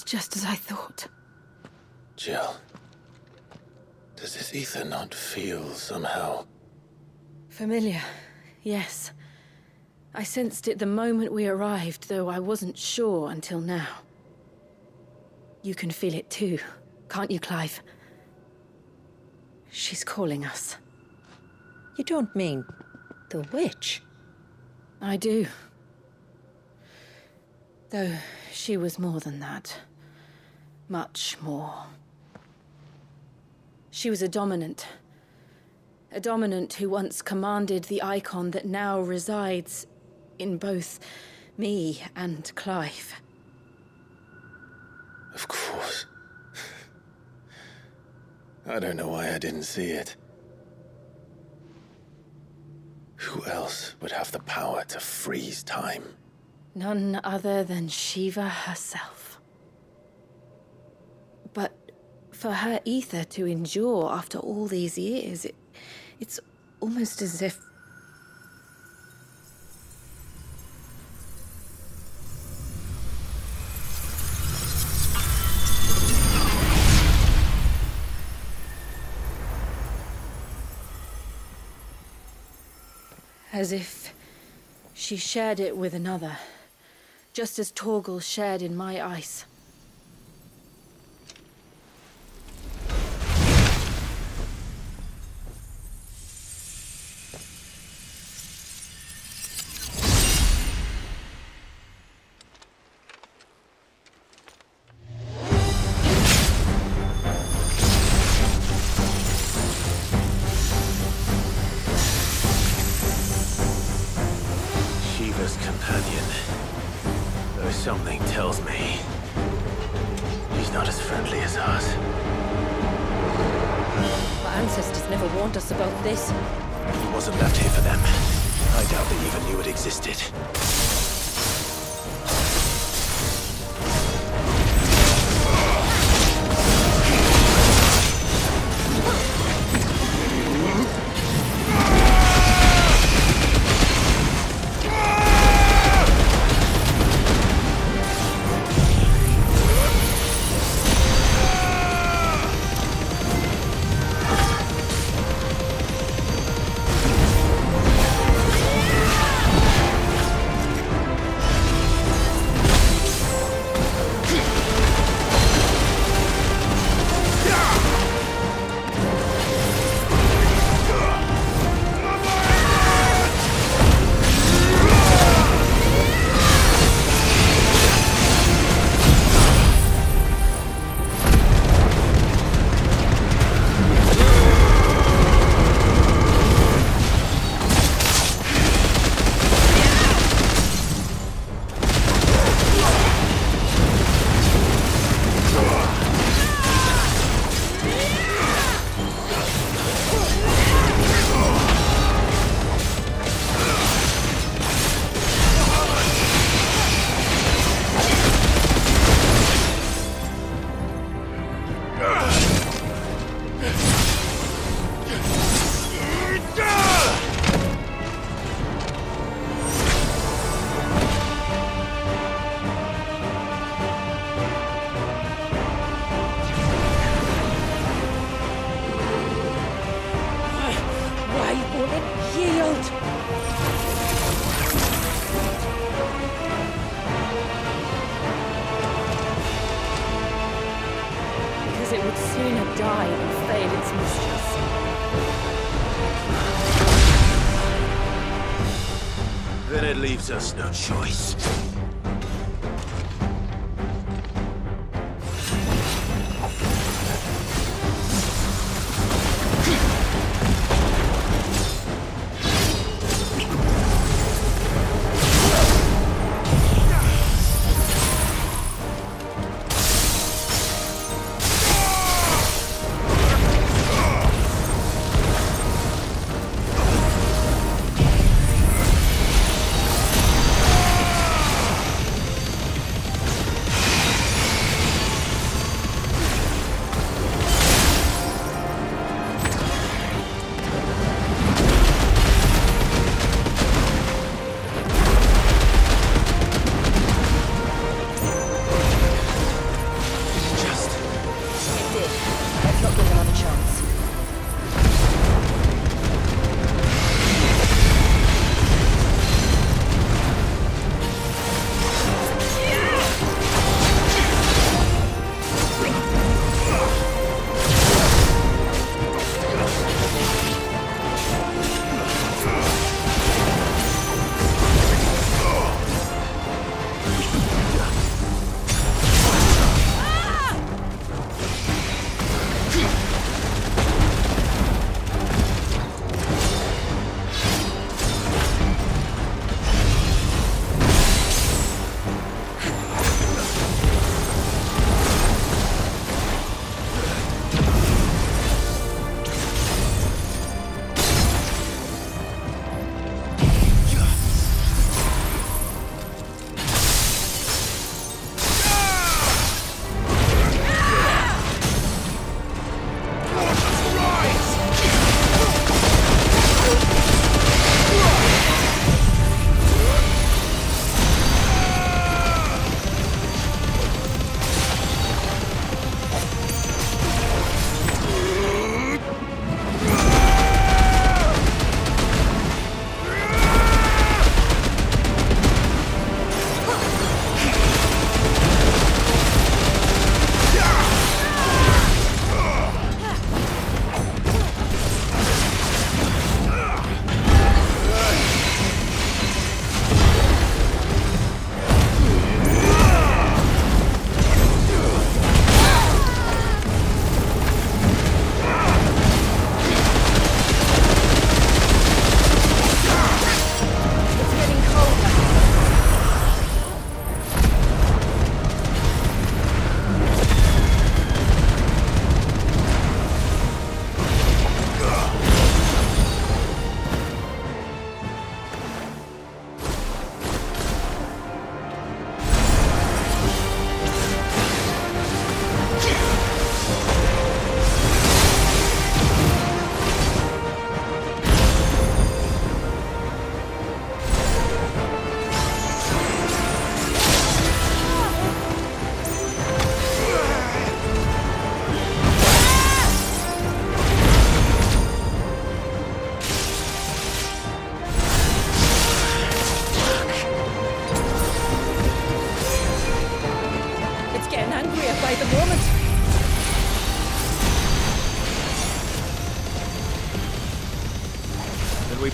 It's just as I thought. Jill, does this ether not feel somehow? Familiar, yes. I sensed it the moment we arrived, though I wasn't sure until now. You can feel it too, can't you, Clive? She's calling us. You don't mean the witch? I do. Though she was more than that. Much more. She was a dominant. A dominant who once commanded the icon that now resides in both me and Clive. Of course. I don't know why I didn't see it. Who else would have the power to freeze time? None other than Shiva herself. But for her ether to endure after all these years, it's almost as if... as if she shared it with another, just as Torgal shared in my ice. There's no choice.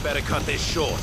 better cut this short.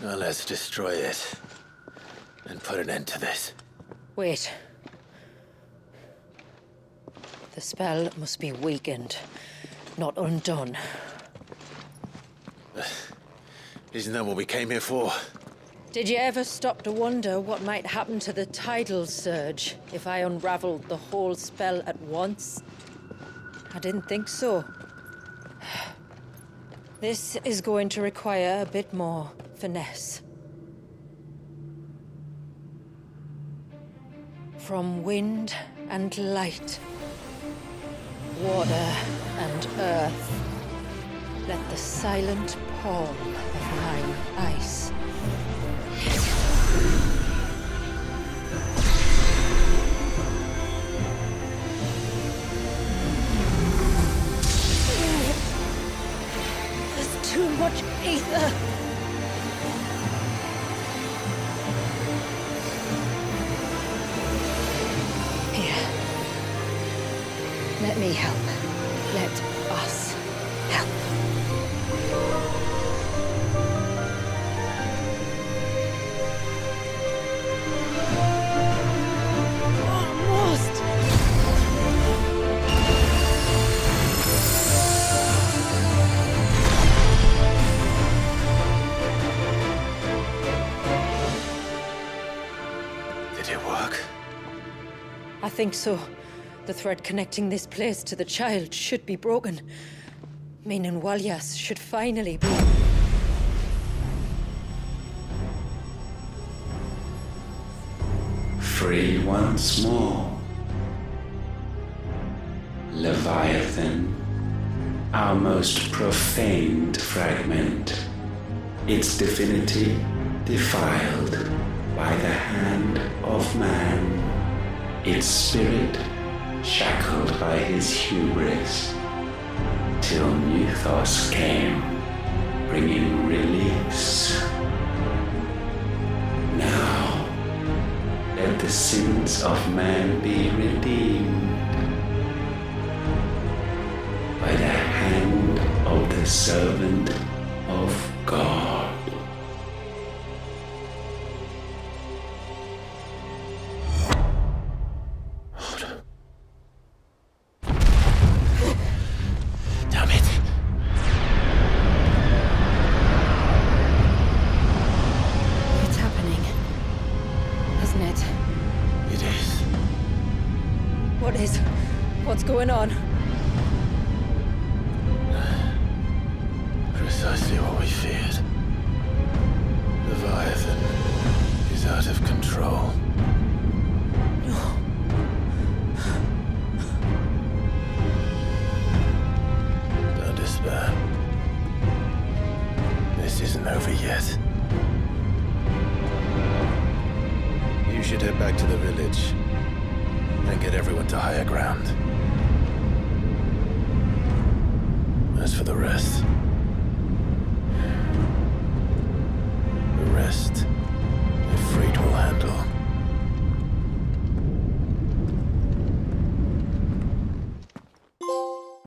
Now let's destroy it and put an end to this. Wait. The spell must be weakened, not undone. Isn't that what we came here for? Did you ever stop to wonder what might happen to the tidal surge if I unraveled the whole spell at once? I didn't think so. This is going to require a bit more finesse. From wind and light, water and earth, let the silent palm of mine ice. There's too much ether. Let me help. Let us help. Almost! Did it work? I think so. The thread connecting this place to the child should be broken. Menon Walias should finally be... free once more. Leviathan, our most profaned fragment. Its divinity defiled by the hand of man. Its spirit shackled by his hubris, till Nyuthos came, bringing release. Now, let the sins of man be redeemed by the hand of the servant of God. What's going on? Precisely what we feared. Leviathan is out of control. No. Don't despair. This isn't over yet. You should head back to the village and get everyone to higher ground. As for the rest...